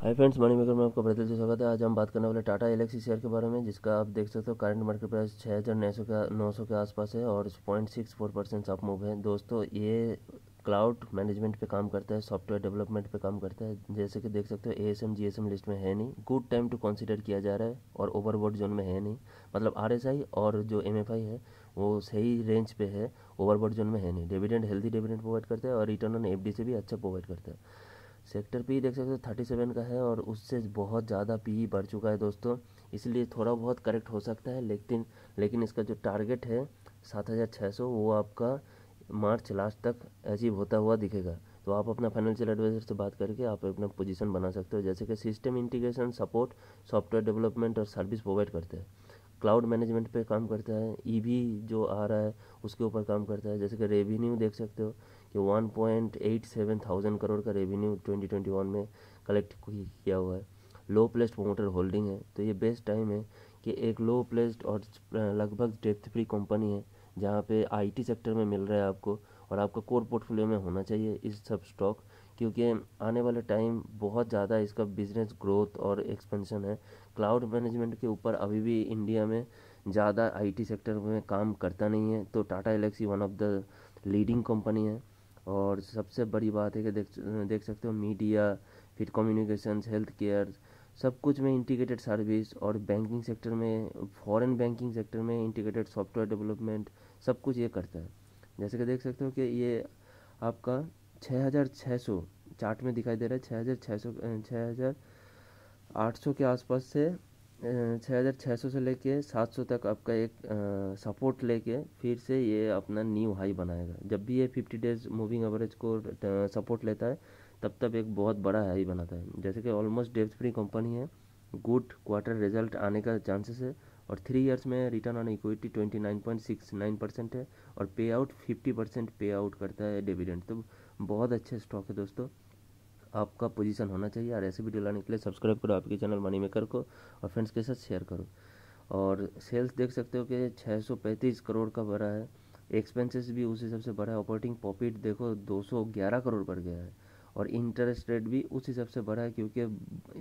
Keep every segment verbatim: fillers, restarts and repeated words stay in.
Hi friends, money maker में आपका बड़े से स्वागत है। आज हम बात करने वाले टाटा एलेक्सी शेयर के बारे में, जिसका आप देख सकते हो करंट मार्केट प्राइस छः हज़ार नौ सौ का नौ सौ के आसपास है और point six four percent up move है। दोस्तों, ये क्लाउड मैनेजमेंट पे काम करता है, सॉफ्टवेयर डेवलपमेंट पे काम करता है। जैसे कि देख सकते हो एएसएम जीएसएम लिस्ट में है नहीं, गुड टाइम टू कंसीडर किया जा रहा है और ओवरबॉट जोन में है नहीं। मतलब आरएसआई और जो एमएफआई है वो सही रेंज पे है, ओवरबॉट जोन में है नहीं। डिविडेंड हेल्दी डिविडेंड प्रोवाइड करता है और रिटर्न ऑन एफडी से भी अच्छा प्रोवाइड करता है। सेक्टर पी देख सकते हो थर्टी सेवन का है और उससे बहुत ज़्यादा पी बढ़ चुका है दोस्तों, इसलिए थोड़ा बहुत करेक्ट हो सकता है। लेकिन लेकिन इसका जो टारगेट है सात हज़ार छः सौ वो आपका मार्च लास्ट तक अचीव होता हुआ दिखेगा। तो आप अपना फाइनेंशियल एडवाइजर से बात करके आप अपना पोजीशन बना सकते हो। जैसे कि system integration, support, software development और सर्विस प्रोवाइड करते हैं। क्लाउड मैनेजमेंट पे काम करता है, ईवी जो आ रहा है उसके ऊपर काम करता है। जैसे कि रेवेन्यू देख सकते हो कि one point eight seven thousand crore का रेवेन्यू ट्वेंटी ट्वेंटी वन में कलेक्ट किया हुआ है। लो प्लेस्ड प्रमोटर होल्डिंग है, तो ये बेस्ट टाइम है कि एक लो प्लेस्ड और लगभग डेप्थ फ्री कंपनी है, जहाँ पे आईटी सेक्टर में मिल रहा है आपको और आपका कोर पोर्टफोलियो में होना चाहिए इस सब स्टॉक, क्योंकि आने वाले टाइम बहुत ज़्यादा इसका बिजनेस ग्रोथ और एक्सपेंशन है। क्लाउड मैनेजमेंट के ऊपर अभी भी इंडिया में ज़्यादा आईटी सेक्टर में काम करता नहीं है, तो Tata Elxsi one of the leading company है। और सबसे बड़ी बात है कि देख देख सकते हो मीडिया, फिर कम्युनिकेशन, हेल्थ केयर, सब कुछ में इंटीग्रेटेड सर्विस और बैंकिंग सेक्टर में, फॉरेन बैंकिंग सेक्टर में इंटीग्रेटेड सॉफ्टवेयर डेवलपमेंट सब कुछ ये करता है। जैसे कि देख सकते हो कि ये आपका छः हज़ार छः सौ चार्ट में दिखाई दे रहा है, छः हज़ार छः सौ छः हज़ार आठ सौ के आसपास से छः हज़ार छः सौ से लेके सात सौ तक आपका एक सपोर्ट लेके फिर से ये अपना न्यू हाई बनाएगा। जब भी ये फिफ्टी डेज मूविंग एवरेज को सपोर्ट लेता है तब तब एक बहुत बड़ा हाई बनाता है। जैसे कि ऑलमोस्ट डेब्ट फ्री कंपनी है, गुड क्वार्टर रिजल्ट आने का चांसेस है और थ्री इयर्स में return on equity twenty nine point six nine percent है और pay out fifty percent pay out करता है डिविडेंड। तो बहुत अच्छे स्टॉक है दोस्तों, आपका पोजीशन होना चाहिए। और ऐसे वीडियो लाने के लिए सब्सक्राइब करो आपके चैनल मनी मेकर को और फ्रेंड्स के साथ शेयर करो। और सेल्स देख सकते हो कि छः सौ पैंतीस करोड़ का बढ़ा है, एक्सपेंसेस भी उस हिसाब से बढ़ा है। ऑपरेटिंग प्रॉफिट देखो दो सौ ग्यारह करोड़ बढ़ गया है और इंटरेस्ट रेट भी उस हिसाब से बढ़ा है, क्योंकि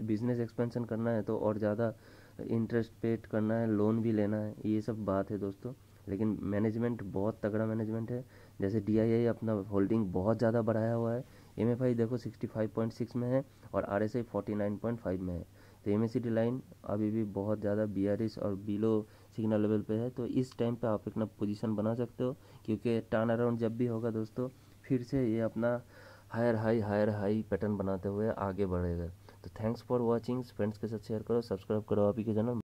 बिजनेस एक्सपेंशन करना है तो और ज़्यादा इंटरेस्ट पेड करना है, लोन भी लेना है, ये सब बात है दोस्तों। लेकिन मैनेजमेंट बहुत तगड़ा मैनेजमेंट है। जैसे डीआईआई अपना होल्डिंग बहुत ज़्यादा बढ़ाया हुआ है, एमएफआई देखो सिक्सटी फाइव पॉइंट सिक्स में है और RSI forty nine point five में है। तो एमएससीडी लाइन अभी भी बहुत ज़्यादा बीआरएस और बिलो सिग्नल लेवल पे है, तो इस टाइम पे आप अपना पोजीशन बना सकते हो, क्योंकि टर्न अराउंड जब भी होगा दोस्तों फिर से ये अपना higher high higher high pattern बनाते हुए आगे बढ़ेगा। तो थैंक्स फॉर वॉचिंग, फ्रेंड्स के साथ शेयर करो, सब्सक्राइब करो आप ही के चैनल।